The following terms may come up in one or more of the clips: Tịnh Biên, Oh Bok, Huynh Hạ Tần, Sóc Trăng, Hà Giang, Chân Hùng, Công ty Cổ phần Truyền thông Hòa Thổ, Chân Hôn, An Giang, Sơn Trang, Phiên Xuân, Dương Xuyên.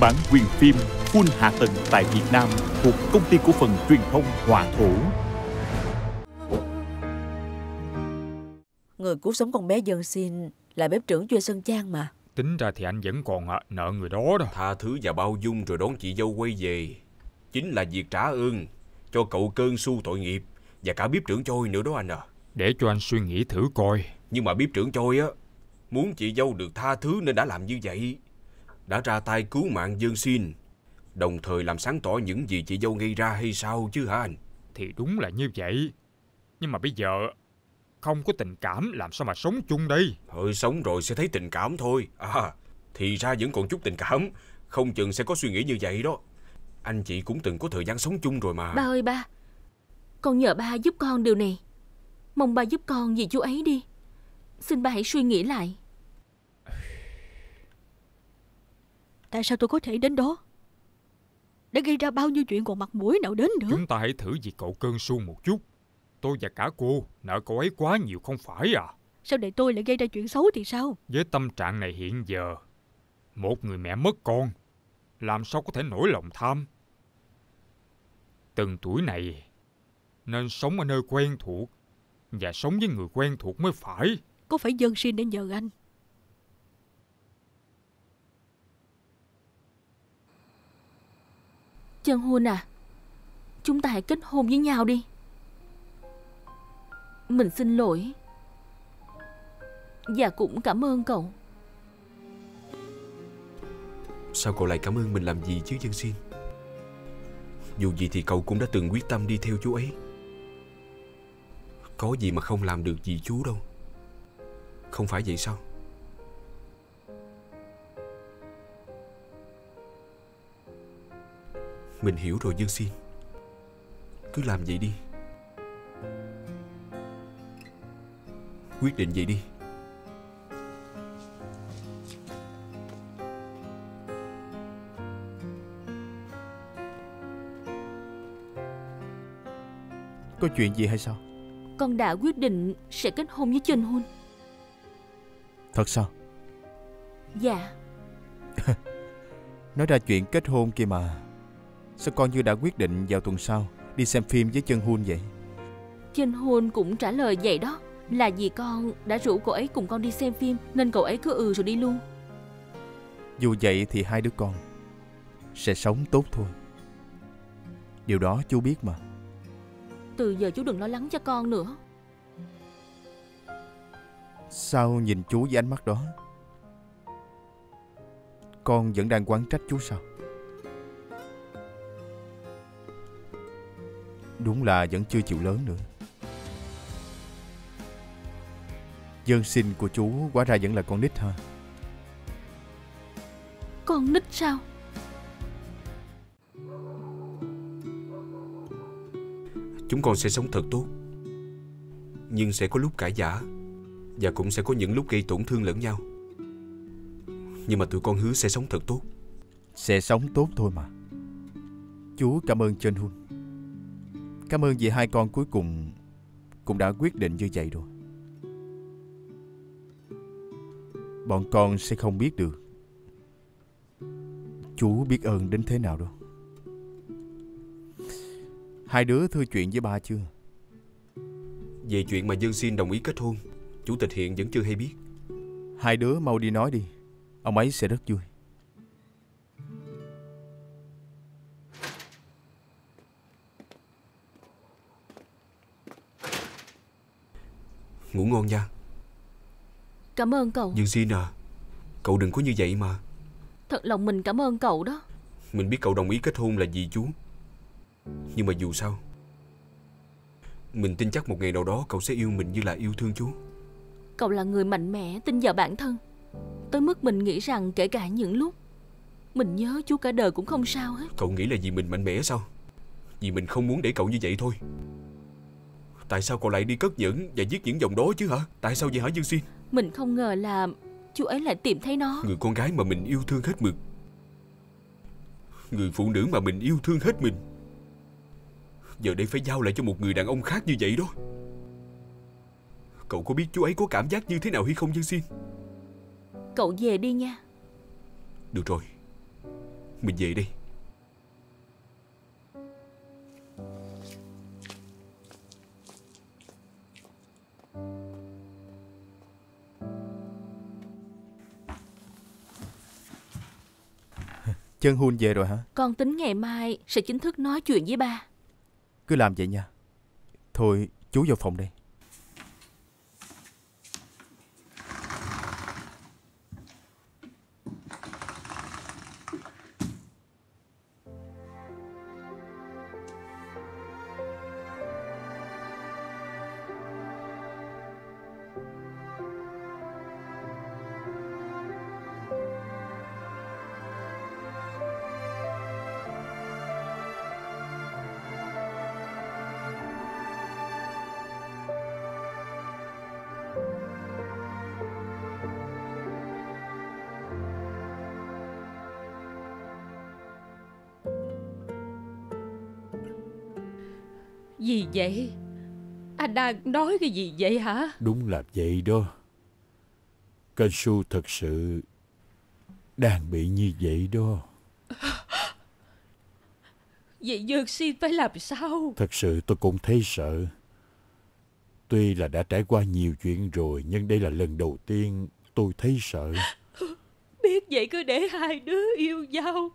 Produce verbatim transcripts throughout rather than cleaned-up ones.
Bản quyền phim Huynh Hạ Tần tại Việt Nam thuộc Công ty Cổ phần Truyền thông Hòa Thổ. Người cứu sống con bé Dương Xuyên là bếp trưởng chuyên Sơn Trang mà. Tính ra thì anh vẫn còn à, nợ người đó đó. Tha thứ và bao dung rồi đón chị dâu quay về chính là việc trả ơn cho cậu cơn su tội nghiệp và cả bếp trưởng Choi nữa đó anh à. Để cho anh suy nghĩ thử coi. Nhưng mà bếp trưởng Choi á, muốn chị dâu được tha thứ nên đã làm như vậy, đã ra tay cứu mạng Dương Xuyên, đồng thời làm sáng tỏ những gì chị dâu gây ra hay sao chứ hả anh? Thì đúng là như vậy. Nhưng mà bây giờ không có tình cảm làm sao mà sống chung đây? Thôi sống rồi sẽ thấy tình cảm thôi. À, thì ra vẫn còn chút tình cảm, không chừng sẽ có suy nghĩ như vậy đó. Anh chị cũng từng có thời gian sống chung rồi mà. Ba ơi ba, con nhờ ba giúp con điều này. Mong ba giúp con vì chú ấy đi. Xin ba hãy suy nghĩ lại. Tại sao tôi có thể đến đó? Đã gây ra bao nhiêu chuyện còn mặt mũi nào đến nữa? Chúng ta hãy thử vì cậu cơn su một chút. Tôi và cả cô nợ cậu ấy quá nhiều không phải à? Sao để tôi lại gây ra chuyện xấu thì sao? Với tâm trạng này hiện giờ, một người mẹ mất con, làm sao có thể nổi lòng tham? Từng tuổi này nên sống ở nơi quen thuộc và sống với người quen thuộc mới phải. Có phải dân xin để nhờ anh? Chân Hôn à, chúng ta hãy kết hôn với nhau đi. Mình xin lỗi và cũng cảm ơn cậu. Sao cậu lại cảm ơn mình làm gì chứ Dân Xin? Dù gì thì cậu cũng đã từng quyết tâm đi theo chú ấy. Có gì mà không làm được gì chú đâu. Không phải vậy sao? Mình hiểu rồi Dương Xuyên. Cứ làm vậy đi. Quyết định vậy đi. Có chuyện gì hay sao? Con đã quyết định sẽ kết hôn với Chân Hôn. Thật sao? Dạ. Nói ra chuyện kết hôn kia mà, sao con như đã quyết định vào tuần sau đi xem phim với Chân Hôn vậy? Chân Hôn cũng trả lời vậy đó. Là vì con đã rủ cậu ấy cùng con đi xem phim nên cậu ấy cứ ừ rồi đi luôn. Dù vậy thì hai đứa con sẽ sống tốt thôi. Điều đó chú biết mà. Từ giờ chú đừng lo lắng cho con nữa. Sao nhìn chú với ánh mắt đó? Con vẫn đang oán trách chú sao? Đúng là vẫn chưa chịu lớn nữa. Dương Sinh của chú quá ra vẫn là con nít hả? Con nít sao? Chúng con sẽ sống thật tốt, nhưng sẽ có lúc cãi vã và cũng sẽ có những lúc gây tổn thương lẫn nhau. Nhưng mà tụi con hứa sẽ sống thật tốt. Sẽ sống tốt thôi mà. Chú cảm ơn Chân Hôn. Cảm ơn vì hai con cuối cùng cũng đã quyết định như vậy rồi. Bọn con sẽ không biết được chú biết ơn đến thế nào đâu. Hai đứa thưa chuyện với ba chưa? Về chuyện mà Dương Xuyên đồng ý kết hôn, chủ tịch hiện vẫn chưa hay biết. Hai đứa mau đi nói đi, ông ấy sẽ rất vui. Ngủ ngon nha. Cảm ơn cậu. Dương Xuyên à, cậu đừng có như vậy mà. Thật lòng mình cảm ơn cậu đó. Mình biết cậu đồng ý kết hôn là vì chú, nhưng mà dù sao mình tin chắc một ngày nào đó cậu sẽ yêu mình như là yêu thương chú. Cậu là người mạnh mẽ, tin vào bản thân tới mức mình nghĩ rằng kể cả những lúc mình nhớ chú cả đời cũng không sao hết. Cậu nghĩ là vì mình mạnh mẽ sao? Vì mình không muốn để cậu như vậy thôi. Tại sao cậu lại đi cất nhẫn và viết những dòng đó chứ hả? Tại sao vậy hả Dương Xuyên? Mình không ngờ là chú ấy lại tìm thấy nó. Người con gái mà mình yêu thương hết mực, người phụ nữ mà mình yêu thương hết mình, giờ đây phải giao lại cho một người đàn ông khác như vậy đó. Cậu có biết chú ấy có cảm giác như thế nào hay không Dương Xuyên? Cậu về đi nha. Được rồi, Mình về đi. Chân Hôn về rồi hả? Con tính ngày mai sẽ chính thức nói chuyện với ba. Cứ làm vậy nha. Thôi chú vào phòng đây. Gì vậy? Anh đang nói cái gì vậy hả? Đúng là vậy đó. Kênh Su thật sự đang bị như vậy đó. Vậy Dương Xuyên phải làm sao? Thật sự tôi cũng thấy sợ. Tuy là đã trải qua nhiều chuyện rồi, nhưng đây là lần đầu tiên tôi thấy sợ. Biết vậy cứ để hai đứa yêu nhau.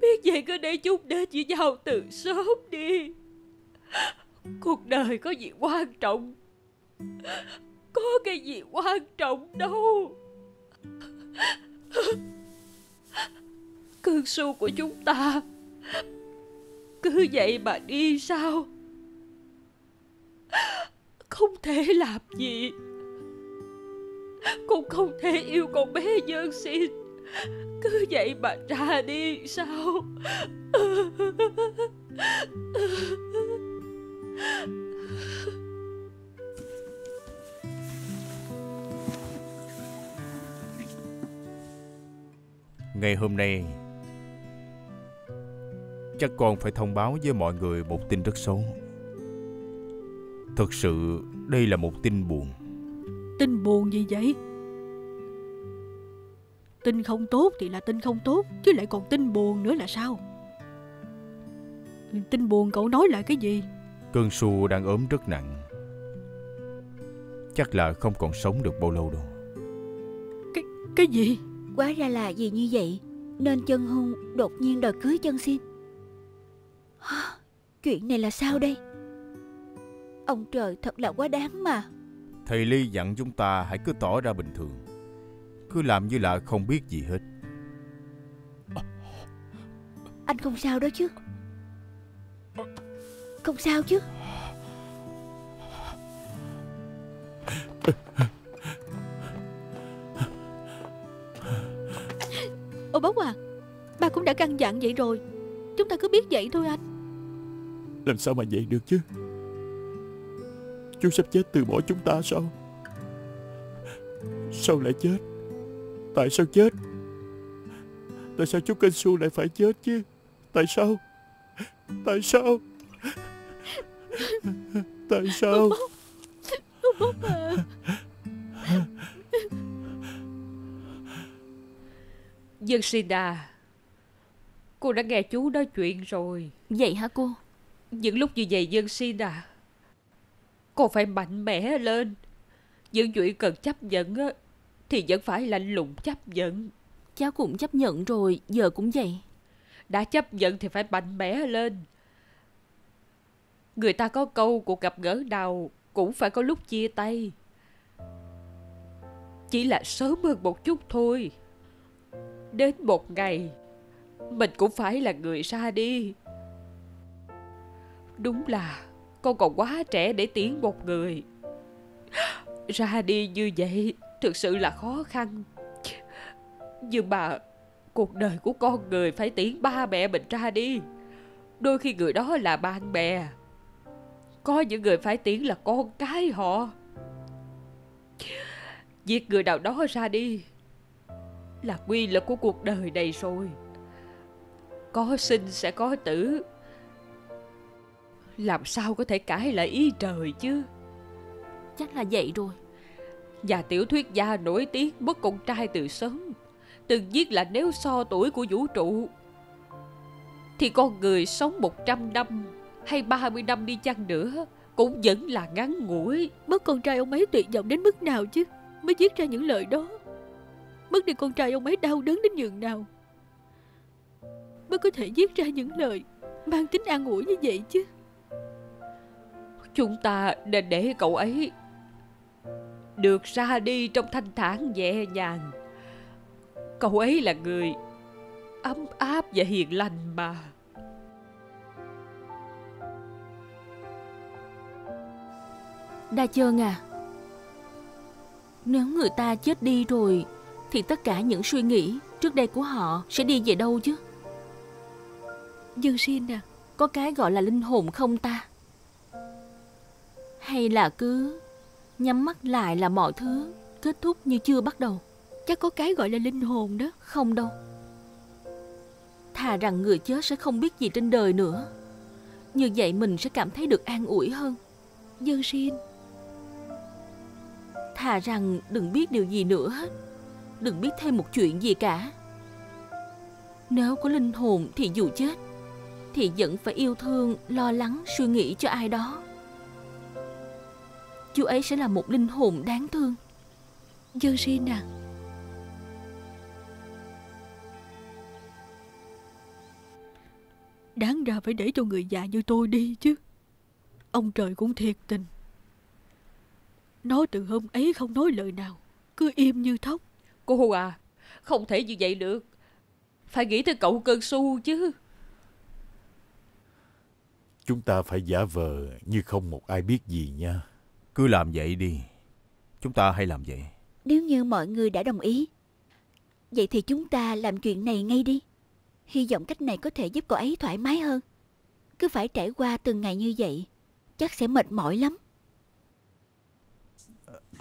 Biết vậy cứ để chúng đến với nhau từ sớm đi. Cuộc đời có gì quan trọng? Có cái gì quan trọng đâu. Cơn su của chúng ta cứ vậy mà đi sao? Không thể làm gì, cũng không thể yêu con bé Dương Xuyên cứ vậy mà ra đi sao? Ngày hôm nay chắc con phải thông báo với mọi người một tin rất xấu. Thật sự đây là một tin buồn. Tin buồn gì vậy? Tin không tốt thì là tin không tốt, chứ lại còn tin buồn nữa là sao? Tin buồn cậu nói là cái gì? Cơn Su đang ốm rất nặng. Chắc là không còn sống được bao lâu đâu. Cái cái gì? Quá ra là gì như vậy, nên Chân Hùng đột nhiên đòi cưới Chân Xin. À, chuyện này là sao đây? Ông trời thật là quá đáng mà. Thầy Ly dặn chúng ta hãy cứ tỏ ra bình thường, cứ làm như là không biết gì hết. Anh không sao đó chứ? Không sao chứ? Ô Báu à, ba cũng đã căn dặn vậy rồi, chúng ta cứ biết vậy thôi anh. Làm sao mà vậy được chứ? Chú sắp chết từ bỏ chúng ta sao? Sao lại chết? Tại sao chết? Tại sao chú Kênh Su lại phải chết chứ? Tại sao? Tại sao? Tại sao? Bố, bố à. Dương Sina, cô đã nghe chú nói chuyện rồi. Vậy hả cô? Những lúc như vậy Dương Sina, cô phải mạnh mẽ lên. Những chuyện cần chấp nhận thì vẫn phải lạnh lùng chấp nhận. Cháu cũng chấp nhận rồi, giờ cũng vậy. Đã chấp nhận thì phải mạnh mẽ lên. Người ta có câu cuộc gặp gỡ nào cũng phải có lúc chia tay, chỉ là sớm hơn một chút thôi. Đến một ngày mình cũng phải là người ra đi. Đúng là con còn quá trẻ để tiễn một người. Ra đi như vậy thực sự là khó khăn. Nhưng mà cuộc đời của con người phải tiễn ba mẹ mình ra đi. Đôi khi người đó là bạn bè, có những người phải tiễn là con cái họ. Việc người nào đó ra đi là quy luật của cuộc đời này rồi. Có sinh sẽ có tử, làm sao có thể cãi lại ý trời chứ? Chắc là vậy rồi. Nhà tiểu thuyết gia nổi tiếng mất con trai từ sớm từng viết là nếu so tuổi của vũ trụ thì con người sống một trăm năm hay ba mươi năm đi chăng nữa cũng vẫn là ngắn ngủi. Mất con trai ông ấy tuyệt vọng đến mức nào chứ mới viết ra những lời đó. Mất đi con trai ông ấy đau đớn đến nhường nào mới có thể viết ra những lời mang tính an ủi như vậy chứ. Chúng ta nên để cậu ấy được ra đi trong thanh thản nhẹ nhàng. Cậu ấy là người ấm áp và hiền lành mà. Đa Chân à, nếu người ta chết đi rồi thì tất cả những suy nghĩ trước đây của họ sẽ đi về đâu chứ? Dương Sinh à, có cái gọi là linh hồn không ta? Hay là cứ nhắm mắt lại là mọi thứ kết thúc như chưa bắt đầu? Chắc có cái gọi là linh hồn đó. Không đâu. Thà rằng người chết sẽ không biết gì trên đời nữa. Như vậy mình sẽ cảm thấy được an ủi hơn. Dương Sinh, thà rằng đừng biết điều gì nữa hết, đừng biết thêm một chuyện gì cả. Nếu có linh hồn thì dù chết thì vẫn phải yêu thương, lo lắng, suy nghĩ cho ai đó. Chú ấy sẽ là một linh hồn đáng thương. Dương Sinh à, đáng ra phải để cho người già như tôi đi chứ. Ông trời cũng thiệt tình. Nó từ hôm ấy không nói lời nào, cứ im như thóc. Cô à, không thể như vậy được. Phải nghĩ tới cậu Cơn Su chứ. Chúng ta phải giả vờ như không một ai biết gì nha. Cứ làm vậy đi. Chúng ta hay làm vậy. Nếu như mọi người đã đồng ý, vậy thì chúng ta làm chuyện này ngay đi. Hy vọng cách này có thể giúp cậu ấy thoải mái hơn. Cứ phải trải qua từng ngày như vậy chắc sẽ mệt mỏi lắm.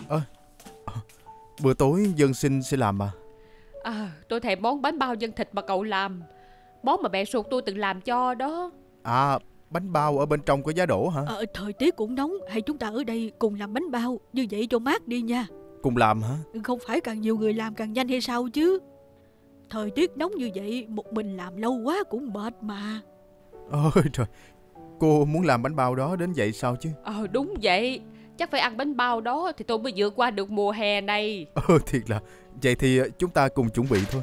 À, à, bữa tối Dân Sinh sẽ làm mà. À, tôi thèm món bánh bao dân thịt mà cậu làm. Món mà mẹ ruột tôi từng làm cho đó. À, bánh bao ở bên trong có giá đổ hả? Ờ, thời tiết cũng nóng, hay chúng ta ở đây cùng làm bánh bao như vậy cho mát đi nha. Cùng làm hả? Không phải càng nhiều người làm càng nhanh hay sao chứ. Thời tiết nóng như vậy, một mình làm lâu quá cũng mệt mà. Ôi trời, cô muốn làm bánh bao đó đến vậy sao chứ? Ờ đúng vậy, chắc phải ăn bánh bao đó thì tôi mới vượt qua được mùa hè này. Ờ thiệt là, vậy thì chúng ta cùng chuẩn bị thôi.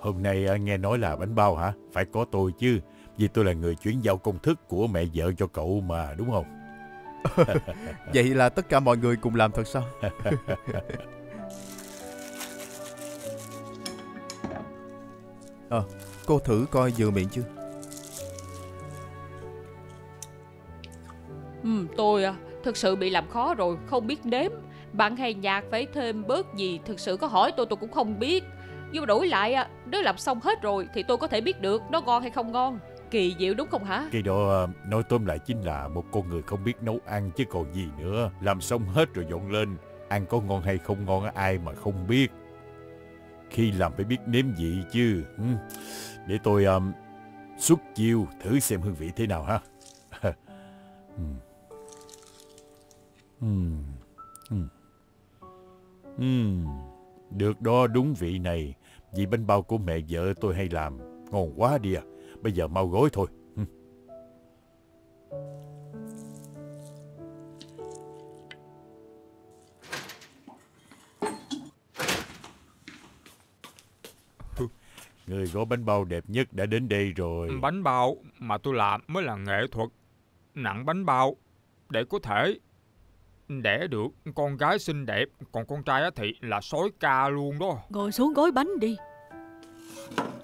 Hôm nay nghe nói là bánh bao hả? Phải có tôi chứ, vì tôi là người chuyển giao công thức của mẹ vợ cho cậu mà, đúng không? Vậy là tất cả mọi người cùng làm thật sao? Ờ, à, cô thử coi vừa miệng chưa? Ừ, tôi à, thực sự bị làm khó rồi, không biết đếm. Bạn hay Nhạc phải thêm bớt gì, thực sự có hỏi tôi tôi cũng không biết. Nhưng mà đổi lại, à, nếu làm xong hết rồi thì tôi có thể biết được nó ngon hay không ngon. Kỳ diệu đúng không hả? Cái đó nói tóm lại chính là một con người không biết nấu ăn chứ còn gì nữa. Làm xong hết rồi dọn lên, ăn có ngon hay không ngon ai mà không biết. Khi làm phải biết nếm vị chứ. Ừ. Để tôi um, xuất chiêu thử xem hương vị thế nào ha. uhm. Uhm. Uhm. Uhm. Được đó, đúng vị này. Vị bánh bao của mẹ vợ tôi hay làm. Ngon quá đi à. Bây giờ mau gối thôi. uhm. Người gói bánh bao đẹp nhất đã đến đây rồi. Bánh bao mà tôi làm mới là nghệ thuật. Nặng bánh bao để có thể đẻ được con gái xinh đẹp, còn con trai thì là sói ca luôn đó. Ngồi xuống gói bánh đi,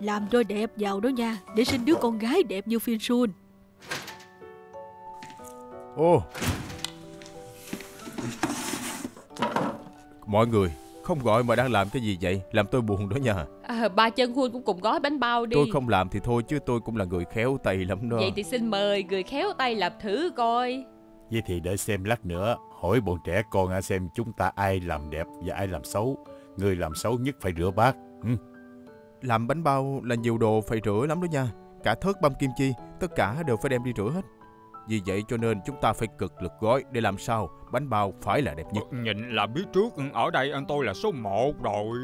làm đôi đẹp vào đó nha, để sinh đứa con gái đẹp như Phiên Xuân. Ô, mọi người không gọi mà đang làm cái gì vậy? Làm tôi buồn đó nha. À, ba Chân Hôn cũng cùng gói bánh bao đi. Tôi không làm thì thôi chứ tôi cũng là người khéo tay lắm đó. Vậy thì xin mời người khéo tay làm thử coi. Vậy thì để xem lát nữa hỏi bọn trẻ con xem chúng ta ai làm đẹp và ai làm xấu. Người làm xấu nhất phải rửa bát. ừ. Làm bánh bao là nhiều đồ phải rửa lắm đó nha. Cả thớt băm kim chi, tất cả đều phải đem đi rửa hết. Vì vậy cho nên chúng ta phải cực lực gói để làm sao bánh bao phải là đẹp nhất. Nhìn là biết trước ở đây anh tôi là số một rồi.